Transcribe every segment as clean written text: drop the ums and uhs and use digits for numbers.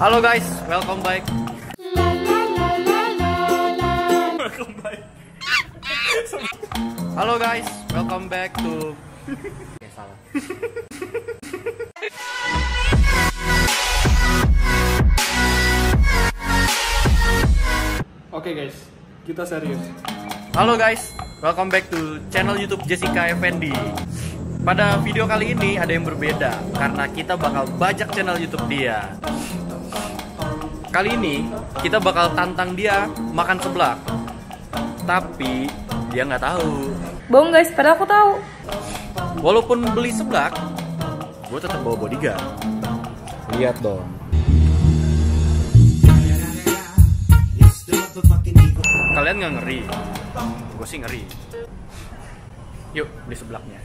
Halo guys, welcome back. Halo guys, welcome back to salah. Oke guys, kita serius. Halo guys, welcome back to channel YouTube Jessica Effendi. Pada video kali ini ada yang berbeda karena kita bakal bajak channel YouTube dia. Kali ini kita bakal tantang dia makan seblak. Tapi dia nggak tahu. Bohong guys, padahal aku tahu. Walaupun beli seblak, gue tetap bawa bodyguard. Lihat dong. Kalian nggak ngeri? Gue sih ngeri. Yuk beli seblaknya.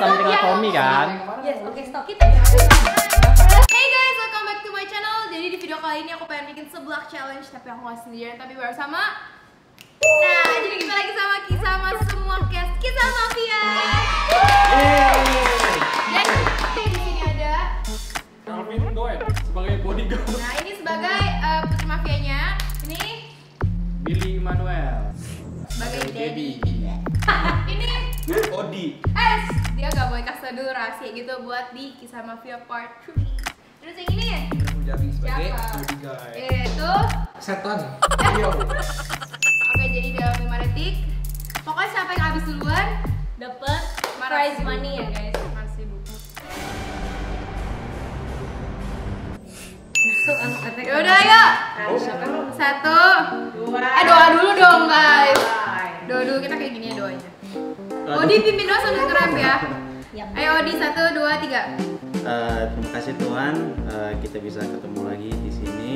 Sambil ngatomi kan? Yes, oke, stop. Kita hey guys, welcome back to my channel. Jadi di video kali ini aku pengen bikin seblak challenge, tapi aku gak sendirian, tapi baru sama. Nah, jadi kita lagi sama semua cast kita Mafia. Dan di sini ada Calvin Doen sebagai bodyguard. Nah, ini sebagai putri mafianya. Ini Billy Manuel sebagai Daddy. Ini Odi. Dia gak boleh kasih dulu rahasia gitu buat di kisah mafia part 3. Terus yang ini ya? Siapa? Itu setan. Oke, jadi dalam 5 detik pokoknya siapa yang habis duluan dapat prize money ya guys. Makasih buku. Yaudah ya. 1 2. Doa dulu dong guys. Doa dulu, kita kayak gini ya doanya. Odi pimpin doa sambil kerap ya. Ayo Odi, 1, 2, 3. Terima kasih Tuhan, kita bisa ketemu lagi di sini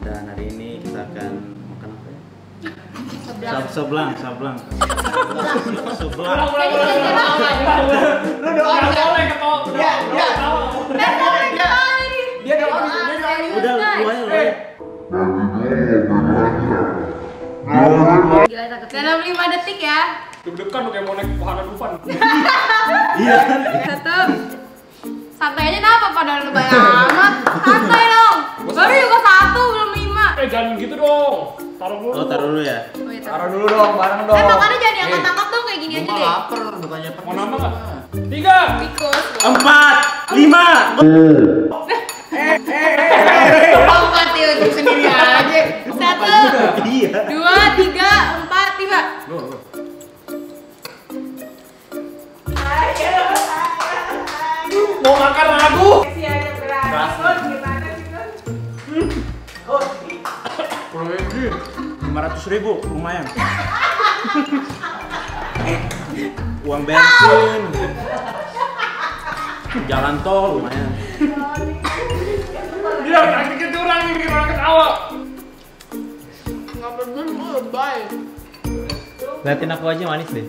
dan hari ini kita akan makan apa ya? Seblak. Dalam 5 detik ya. Deg-degan kayak mau naik wahana Dufan. Iya. 1. Santai aja kenapa pada lu bayar amat. Santai dong. Baru juga 1 belum 5. Jangan gitu dong. Taruh dulu. Oh, taruh dulu ya. Taruh dulu dong, bareng dong. Makannya jangan diangkat-angkat dong kayak gini aja deh. Laper, bukannya apa. Mau nambah enggak? 3. Tikus. 4. 5. Untuk sendiri aja. 1, 2, 3, 4, tiba. Mau makan aku? Kasihannya berani. Gimana sih? 500.000 lumayan. Uang bensin. Jalan tol lumayan. Iya, praktiknya curang nih, orang ketawa. Nggak bener, gue lebay. Liatin aku aja manis deh.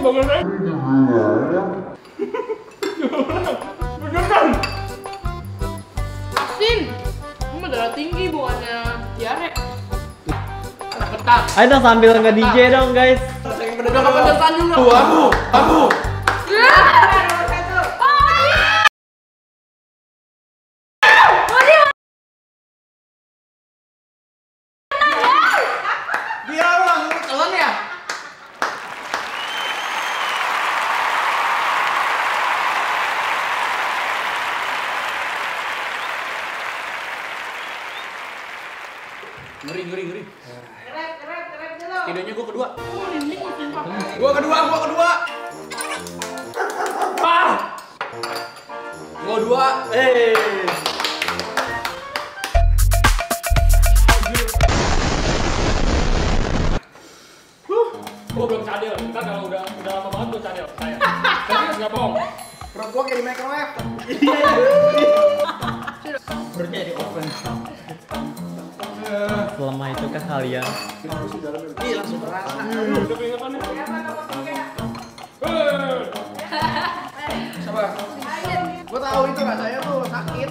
Bagus deh. Beneran. Asin. Kamu darah tinggi, bukannya diare. Ketat. Ayo dong sambil nggak DJ dong guys. Udah kepedesan dulu. Tuh, aku. Ngeri. Keren dulu. Tidaknya gue kedua. Gue kedua. Ah! Gue dua. Gue belum cadel. Ntar kalau udah lama banget gue cadel. Serius gak bohong. Perut gue kayak di microwave. Perutnya di oven. lemah itu ke kalian. Ih, langsung terasa. Sabar. Gue tahu itu rasanya tuh sakit.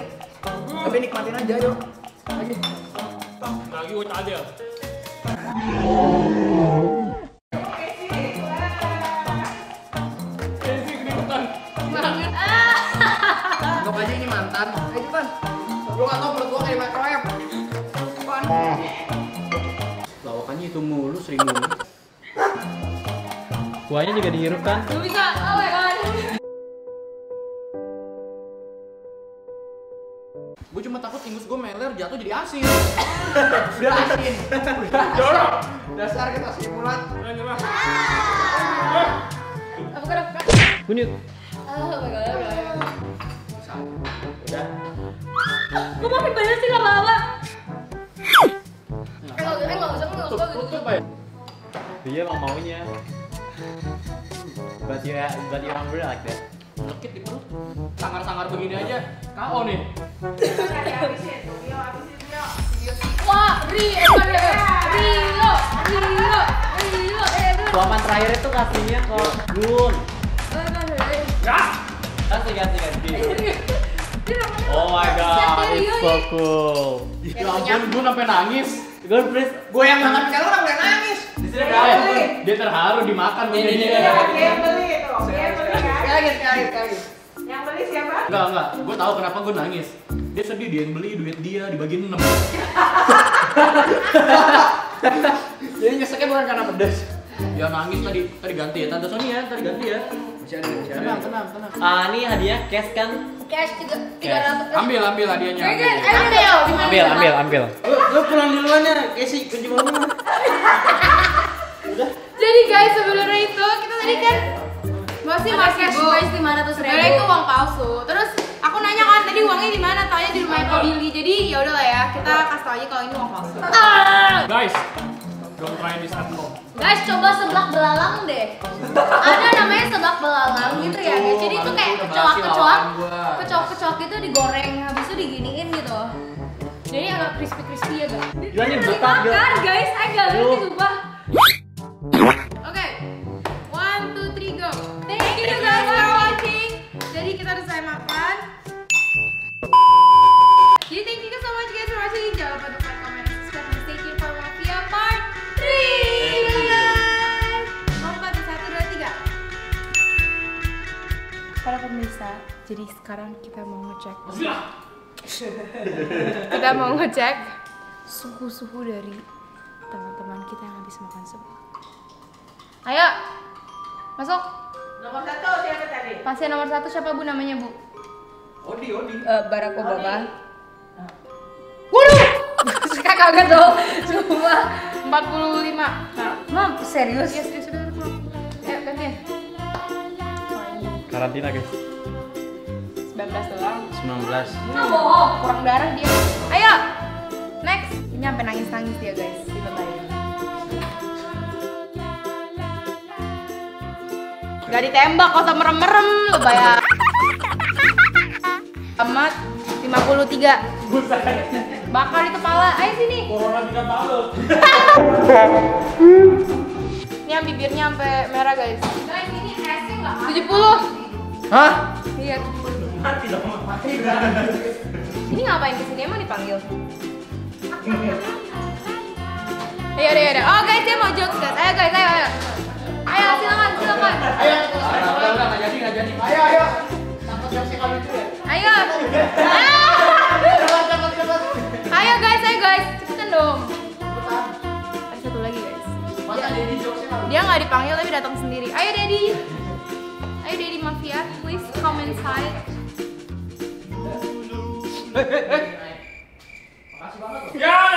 Tapi nikmatin aja, yuk. Lagi udah ada. Gue gak tau perut gue kayak microwave. Apaan? Lawakannya itu mulu, sering mulu. Kuahnya juga dihirup kan? Lu bisa, oh my god. Gue cuma takut ingus gue meler jatuh jadi asin. Udah asin. Dorong. Dasar kita simulat. Bunyut. Oh my god. Udah. Gue makin banyak sih lama-lama. Enggak usah tutup aja. Dia emang maunya. Berarti orang berat like that. Lekit di perut. Sangar-sangar begini aja. K.O. nih. Habisin. Wah, Rio. Suapan terakhir itu kasihnya ke Gun. Enggak. Kasih. Oh my god, it's so cool. Ya ampun, gue sampai nangis. Gue yang makan kalau orang udah nangis. Di sini ada. Dia terharu dimakan begini. Yang beli kan? Sekali. Yang beli siapa? Enggak. Gue tahu kenapa gue nangis. Dia sedih, dia yang beli, duit dia dibagiin 6. Jadi nyeseknya bukan karena pedas. Dia nangis tadi ganti ya. Tante Sonia tadi ganti ya. Tenang. Ini hadiah cash kan? Cash 300. Ambil hadiahnya. Ambil. Lu pulang duluan ya, Casey kunci mama. Udah. Jadi guys, sebelumnya itu kita tadi kan masih cash 500.000. Nah, itu uang palsu. Terus aku nanya kan tadi uangnya di mana? Taunya di rumahnya Kak Billy. Jadi ya udahlah ya, kita kasih tau aja kalau ini uang palsu. Guys, don't try this at home. Guys, coba seblak belalang deh. Ada namanya seblak belalang gitu ya guys. Jadi itu kayak kecoak gitu digoreng, habis itu diginiin gitu. Jadi agak crispy ya guys. Ini dibakar guys, agak lucu sumpah. Oke, 1, 2, 3, go. Thank you guys for watching. Jadi kita udah selesai makan. Jadi thank you so much guys for watching. Jangan lupa untuk komen, subscribe, dan stay tuned for Mafia Part 3. Para pemirsa, jadi sekarang kita mau ngecek. Kita mau ngecek suhu dari teman-teman kita yang habis makan seblak. Ayo, masuk. Nomor 1 siapa tadi? Pasien nomor 1 siapa bu namanya bu? Odi. Barack Obama. Waduh, suka kaget dong. Coba 45. Mam, serius? Iya serius sudah. Ayo ganti. Karantina guys. 19 doang. 19. Nah, bohong, kurang darah dia. Ayo. Next. Ini sampai nangis-nangis dia guys. Dibebarin. Gak ditembak, kok sama merem-merem lu bayar. Amat 53. Buset. Bakar itu pala. Ayo sini. Corona tidak tahu. Ini yang bibirnya sampai merah guys. Guys, ini esnya enggak ada. 70. Hah? Iya. Mati dong, mati. Ini ngapain kesini? Emang dipanggil? Iya. Oh guys, dia mau jokes guys. Ayo guys, ayo. Ayo silakan. Ayo. Enggak jadi. Ayo. Takut jokes kalau itu ya. Ayo. Ayo guys, cepetan dong. Ada satu lagi guys. Masa Daddy jokesnya kalau dia nggak dipanggil tapi datang sendiri. Ayo Daddy. Daddy Mafia, please come inside. Makasih banget loh.